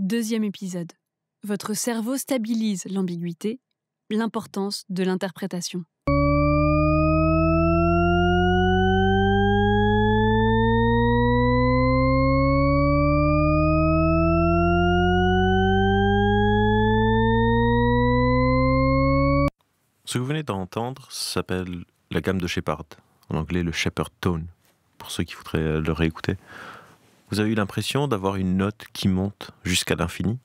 Deuxième épisode. Votre cerveau stabilise l'ambiguïté, l'importance de l'interprétation. Ce que vous venez d'entendre s'appelle la gamme de Shepard, en anglais le Shepard Tone, pour ceux qui voudraient le réécouter. Vous avez eu l'impression d'avoir une note qui monte jusqu'à l'infini.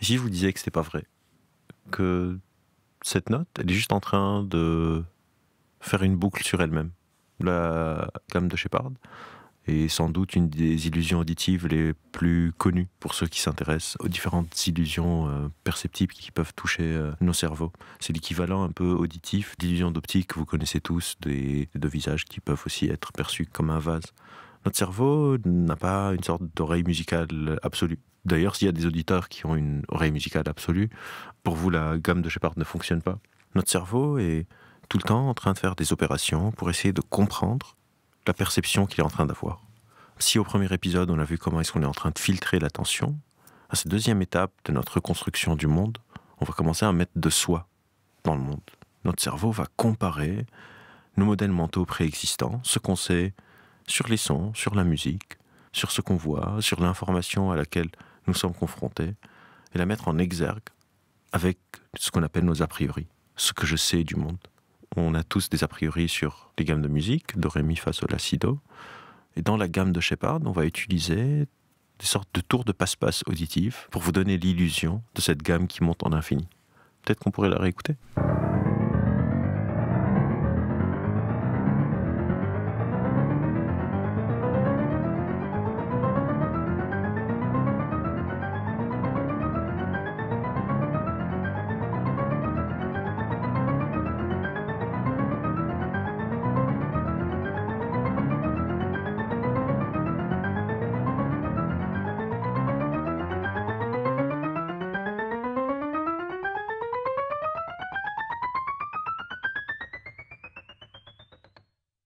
Si je vous disais que ce n'était pas vrai, que cette note, elle est juste en train de faire une boucle sur elle-même. La gamme de Shepard est sans doute une des illusions auditives les plus connues pour ceux qui s'intéressent aux différentes illusions perceptibles qui peuvent toucher nos cerveaux. C'est l'équivalent un peu auditif d'illusions d'optique que vous connaissez tous, des deux visages qui peuvent aussi être perçus comme un vase. Notre cerveau n'a pas une sorte d'oreille musicale absolue. D'ailleurs, s'il y a des auditeurs qui ont une oreille musicale absolue, pour vous, la gamme de Shepard ne fonctionne pas. Notre cerveau est tout le temps en train de faire des opérations pour essayer de comprendre la perception qu'il est en train d'avoir. Si au premier épisode, on a vu comment est-ce qu'on est en train de filtrer l'attention, à cette deuxième étape de notre reconstruction du monde, on va commencer à mettre de soi dans le monde. Notre cerveau va comparer nos modèles mentaux préexistants, ce qu'on sait sur les sons, sur la musique, sur ce qu'on voit, sur l'information à laquelle nous sommes confrontés, et la mettre en exergue avec ce qu'on appelle nos a priori, ce que je sais du monde. On a tous des a priori sur les gammes de musique, do, ré, mi, fa, sol, la, si, do, et dans la gamme de Shepard, on va utiliser des sortes de tours de passe-passe auditifs pour vous donner l'illusion de cette gamme qui monte en infini. Peut-être qu'on pourrait la réécouter.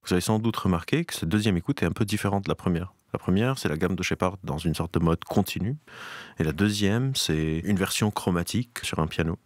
Vous avez sans doute remarqué que cette deuxième écoute est un peu différente de la première. La première, c'est la gamme de Shepard dans une sorte de mode continu. Et la deuxième, c'est une version chromatique sur un piano.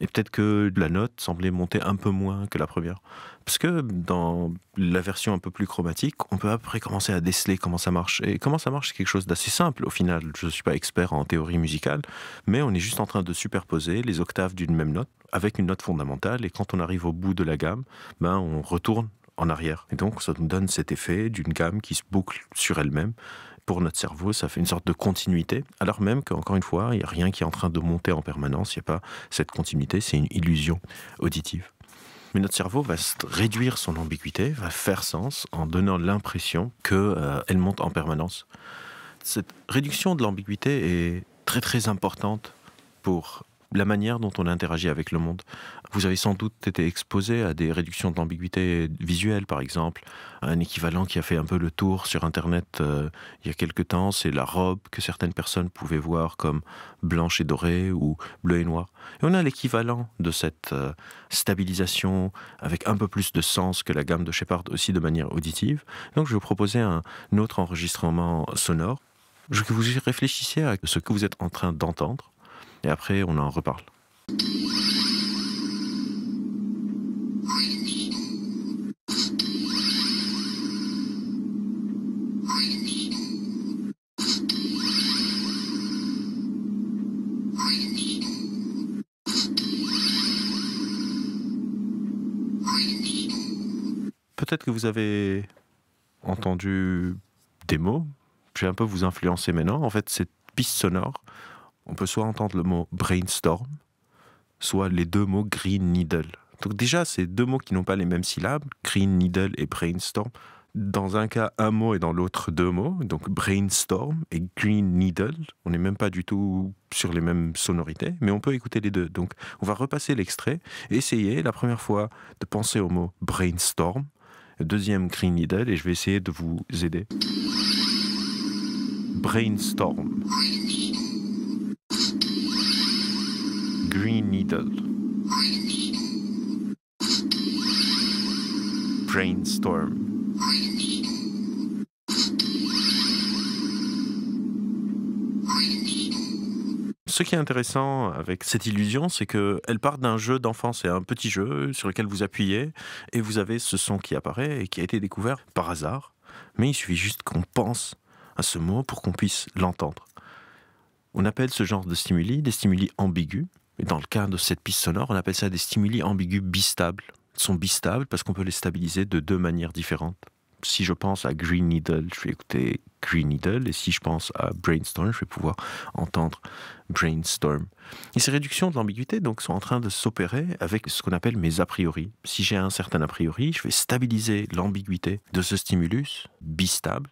Et peut-être que la note semblait monter un peu moins que la première. Parce que dans la version un peu plus chromatique, on peut après commencer à déceler comment ça marche. Et comment ça marche, c'est quelque chose d'assez simple. Au final, je ne suis pas expert en théorie musicale, mais on est juste en train de superposer les octaves d'une même note avec une note fondamentale. Et quand on arrive au bout de la gamme, ben, on retourne en arrière. Et donc, ça nous donne cet effet d'une gamme qui se boucle sur elle-même. Pour notre cerveau, ça fait une sorte de continuité, alors même qu'encore une fois, il n'y a rien qui est en train de monter en permanence, il n'y a pas cette continuité, c'est une illusion auditive. Mais notre cerveau va réduire son ambiguïté, va faire sens en donnant l'impression qu'elle monte en permanence. Cette réduction de l'ambiguïté est très très importante pour la manière dont on interagit avec le monde. Vous avez sans doute été exposé à des réductions de l'ambiguïté visuelle, par exemple. Un équivalent qui a fait un peu le tour sur Internet il y a quelques temps, c'est la robe que certaines personnes pouvaient voir comme blanche et dorée ou bleu et noir. Et on a l'équivalent de cette stabilisation avec un peu plus de sens que la gamme de Shepard aussi de manière auditive. Donc je vais vous proposer un autre enregistrement sonore. Je veux que vous réfléchissiez à ce que vous êtes en train d'entendre. Et après, on en reparle. Peut-être que vous avez entendu des mots. Je vais un peu vous influencer maintenant. En fait, cette piste sonore, on peut soit entendre le mot « brainstorm », soit les deux mots « green needle ». Donc déjà, c'est deux mots qui n'ont pas les mêmes syllabes, « green needle » et « brainstorm ». Dans un cas, un mot et dans l'autre, deux mots. Donc « brainstorm » et « green needle ». On n'est même pas du tout sur les mêmes sonorités, mais on peut écouter les deux. Donc on va repasser l'extrait et essayer la première fois de penser au mot « brainstorm », deuxième « green needle » et je vais essayer de vous aider. « Brainstorm ». Green needle. Brainstorm. ce qui est intéressant avec cette illusion, c'est qu'elle part d'un jeu d'enfant. C'est un petit jeu sur lequel vous appuyez et vous avez ce son qui apparaît et qui a été découvert par hasard. Mais il suffit juste qu'on pense à ce mot pour qu'on puisse l'entendre. On appelle ce genre de stimuli des stimuli ambigus. Et dans le cas de cette piste sonore, on appelle ça des stimuli ambigus bistables. Ils sont bistables parce qu'on peut les stabiliser de deux manières différentes. Si je pense à Green Needle, je vais écouter Green Needle. Et si je pense à Brainstorm, je vais pouvoir entendre Brainstorm. Et ces réductions de l'ambiguïté donc, sont en train de s'opérer avec ce qu'on appelle mes a priori. Si j'ai un certain a priori, je vais stabiliser l'ambiguïté de ce stimulus bistable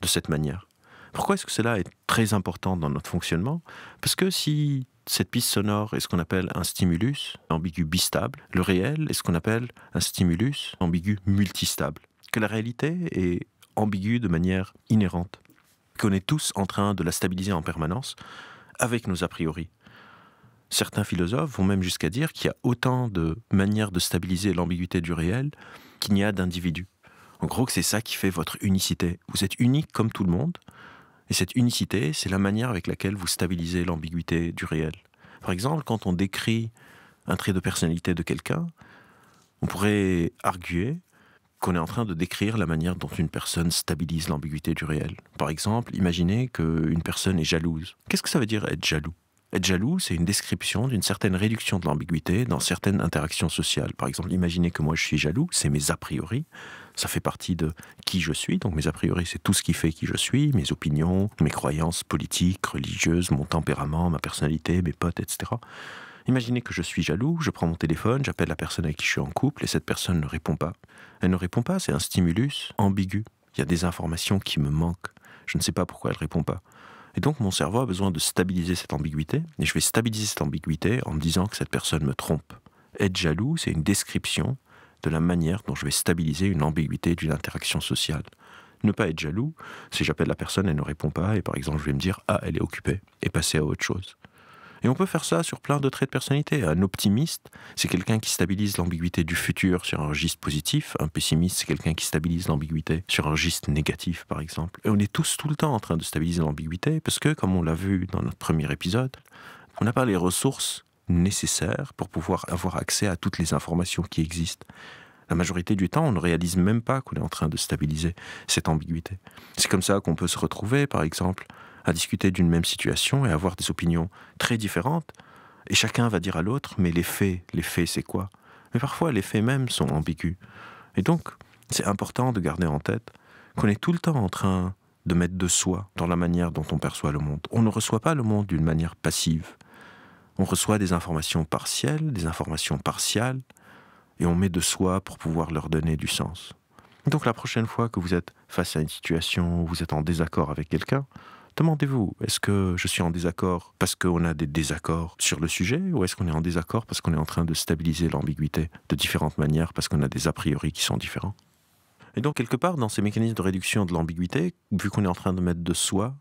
de cette manière. Pourquoi est-ce que cela est très important dans notre fonctionnement? Parce que si cette piste sonore est ce qu'on appelle un stimulus ambigu bistable, le réel est ce qu'on appelle un stimulus ambigu multistable. Que la réalité est ambiguë de manière inhérente, qu'on est tous en train de la stabiliser en permanence avec nos a priori. Certains philosophes vont même jusqu'à dire qu'il y a autant de manières de stabiliser l'ambiguïté du réel qu'il n'y a d'individus. En gros, c'est ça qui fait votre unicité. Vous êtes unique comme tout le monde, et cette unicité, c'est la manière avec laquelle vous stabilisez l'ambiguïté du réel. Par exemple, quand on décrit un trait de personnalité de quelqu'un, on pourrait arguer qu'on est en train de décrire la manière dont une personne stabilise l'ambiguïté du réel. Par exemple, imaginez qu'une personne est jalouse. Qu'est-ce que ça veut dire être jaloux? Être jaloux, c'est une description d'une certaine réduction de l'ambiguïté dans certaines interactions sociales. Par exemple, imaginez que moi je suis jaloux, c'est mes a priori, ça fait partie de qui je suis, donc mes a priori c'est tout ce qui fait qui je suis, mes opinions, mes croyances politiques, religieuses, mon tempérament, ma personnalité, mes potes, etc. Imaginez que je suis jaloux, je prends mon téléphone, j'appelle la personne avec qui je suis en couple et cette personne ne répond pas. Elle ne répond pas, c'est un stimulus ambigu. Il y a des informations qui me manquent. Je ne sais pas pourquoi elle ne répond pas. Et donc mon cerveau a besoin de stabiliser cette ambiguïté et je vais stabiliser cette ambiguïté en me disant que cette personne me trompe. Être jaloux, c'est une description de la manière dont je vais stabiliser une ambiguïté d'une interaction sociale. Ne pas être jaloux, c'est j'appelle la personne, elle ne répond pas et par exemple je vais me dire « Ah, elle est occupée » et passer à autre chose. Et on peut faire ça sur plein de traits de personnalité. Un optimiste, c'est quelqu'un qui stabilise l'ambiguïté du futur sur un registre positif. Un pessimiste, c'est quelqu'un qui stabilise l'ambiguïté sur un registre négatif, par exemple. Et on est tous tout le temps en train de stabiliser l'ambiguïté parce que, comme on l'a vu dans notre premier épisode, on n'a pas les ressources nécessaires pour pouvoir avoir accès à toutes les informations qui existent. La majorité du temps, on ne réalise même pas qu'on est en train de stabiliser cette ambiguïté. C'est comme ça qu'on peut se retrouver, par exemple, à discuter d'une même situation et avoir des opinions très différentes. Et chacun va dire à l'autre, mais les faits c'est quoi? Mais parfois, les faits même sont ambigus. Et donc, c'est important de garder en tête qu'on est tout le temps en train de mettre de soi dans la manière dont on perçoit le monde. On ne reçoit pas le monde d'une manière passive. On reçoit des informations partielles, des informations partiales, et on met de soi pour pouvoir leur donner du sens. Donc la prochaine fois que vous êtes face à une situation où vous êtes en désaccord avec quelqu'un, demandez-vous, est-ce que je suis en désaccord parce qu'on a des désaccords sur le sujet ou est-ce qu'on est en désaccord parce qu'on est en train de stabiliser l'ambiguïté de différentes manières parce qu'on a des a priori qui sont différents? Et donc quelque part dans ces mécanismes de réduction de l'ambiguïté, vu qu'on est en train de mettre de soi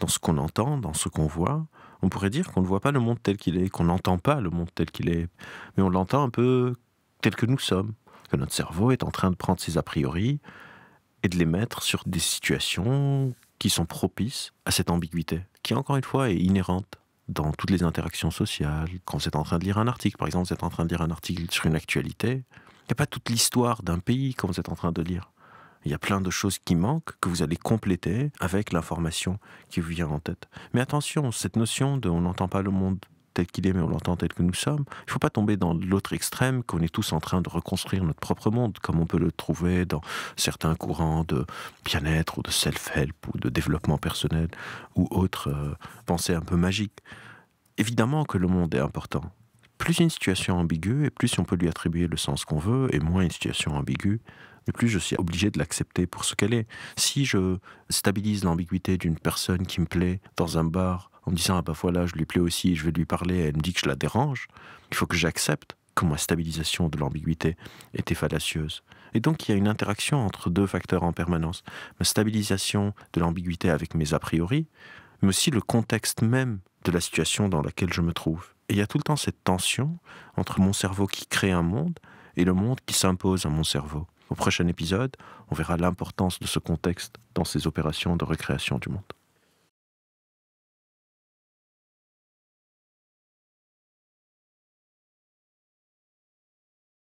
dans ce qu'on entend, dans ce qu'on voit, on pourrait dire qu'on ne voit pas le monde tel qu'il est, qu'on n'entend pas le monde tel qu'il est, mais on l'entend un peu tel que nous sommes, que notre cerveau est en train de prendre ses a priori et de les mettre sur des situations qui sont propices à cette ambiguïté, qui encore une fois est inhérente dans toutes les interactions sociales. Quand vous êtes en train de lire un article, par exemple, vous êtes en train de lire un article sur une actualité, il n'y a pas toute l'histoire d'un pays quand vous êtes en train de lire. Il y a plein de choses qui manquent, que vous allez compléter avec l'information qui vous vient en tête. Mais attention, cette notion de « on n'entend pas le monde tel qu'il est, mais on l'entend tel que nous sommes », il ne faut pas tomber dans l'autre extrême qu'on est tous en train de reconstruire notre propre monde, comme on peut le trouver dans certains courants de bien-être ou de self-help ou de développement personnel ou autres pensées un peu magiques. Évidemment que le monde est important. Plus une situation ambiguë, et plus on peut lui attribuer le sens qu'on veut, et moins une situation ambiguë, et plus je suis obligé de l'accepter pour ce qu'elle est. Si je stabilise l'ambiguïté d'une personne qui me plaît dans un bar, en me disant « ah bah voilà, je lui plais aussi, je vais lui parler, elle me dit que je la dérange », il faut que j'accepte que ma stabilisation de l'ambiguïté était fallacieuse. Et donc il y a une interaction entre deux facteurs en permanence. Ma stabilisation de l'ambiguïté avec mes a priori, mais aussi le contexte même de la situation dans laquelle je me trouve. Et il y a tout le temps cette tension entre mon cerveau qui crée un monde et le monde qui s'impose à mon cerveau. Au prochain épisode, on verra l'importance de ce contexte dans ces opérations de recréation du monde.